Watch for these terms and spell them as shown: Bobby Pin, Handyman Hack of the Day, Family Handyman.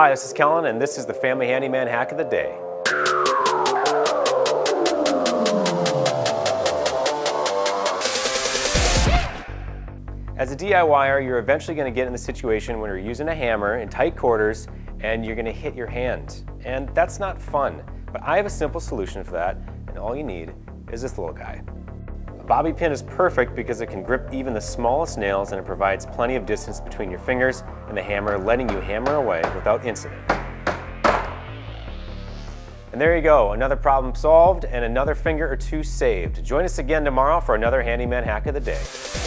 Hi, this is Kellen, and this is the Family Handyman Hack of the Day. As a DIYer, you're eventually going to get in the situation when you're using a hammer in tight quarters and you're going to hit your hand. And that's not fun. But I have a simple solution for that, and all you need is this little guy. A bobby pin is perfect because it can grip even the smallest nails, and it provides plenty of distance between your fingers and the hammer, letting you hammer away without incident. And there you go, another problem solved and another finger or two saved. Join us again tomorrow for another Handyman Hack of the Day.